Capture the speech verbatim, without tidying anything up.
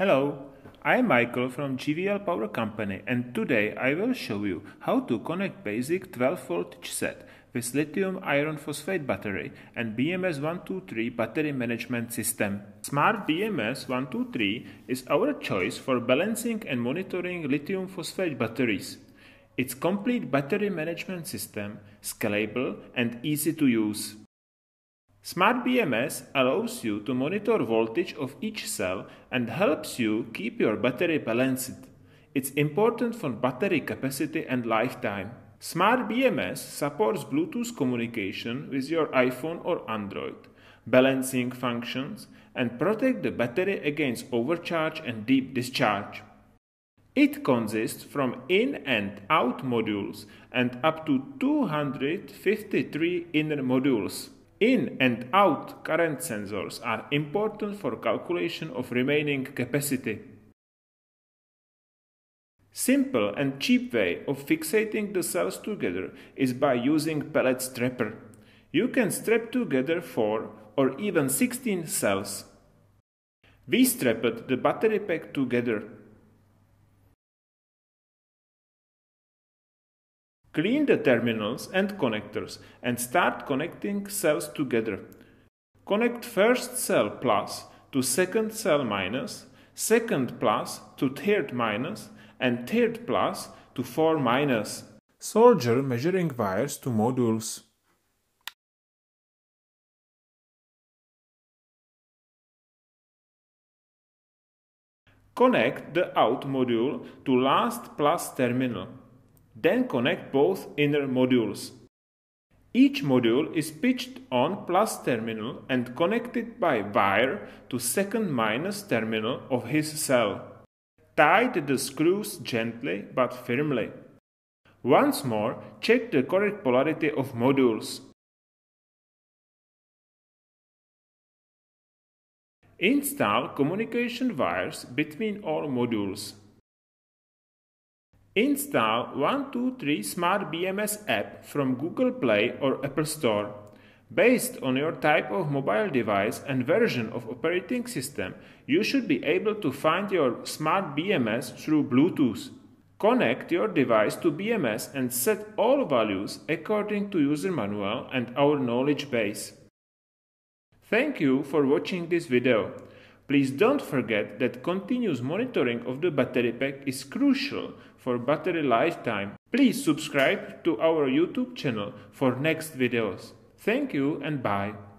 Hello, I'm Michael from G V L Power Company, and today I will show you how to connect basic twelve volt set with lithium iron phosphate battery and B M S one two three battery management system. Smart B M S one two three is our choice for balancing and monitoring lithium phosphate batteries. Its complete battery management system, scalable and easy to use. Smart B M S allows you to monitor voltage of each cell and helps you keep your battery balanced. It's important for battery capacity and lifetime. Smart B M S supports Bluetooth communication with your iPhone or Android, balancing functions, and protect the battery against overcharge and deep discharge. It consists from in and out modules and up to two hundred fifty-three inner modules. In and out current sensors are important for calculation of remaining capacity. Simple and cheap way of fixating the cells together is by using pellet strapper. You can strap together four or even sixteen cells. We strapped the battery pack together. Clean the terminals and connectors and start connecting cells together. Connect first cell plus to second cell minus, second plus to third minus, and third plus to four minus. Solder measuring wires to modules. Connect the out module to last plus terminal. Then connect both inner modules. Each module is pitched on plus terminal and connected by wire to second minus terminal of his cell. Tie the screws gently but firmly. Once more, check the correct polarity of modules. Install communication wires between all modules. Install one two three Smart B M S app from Google Play or Apple Store. Based on your type of mobile device and version of operating system, you should be able to find your Smart B M S through Bluetooth. Connect your device to B M S and set all values according to user manual and our knowledge base. Thank you for watching this video. Please don't forget that continuous monitoring of the battery pack is crucial for battery lifetime. Please subscribe to our YouTube channel for next videos. Thank you and bye.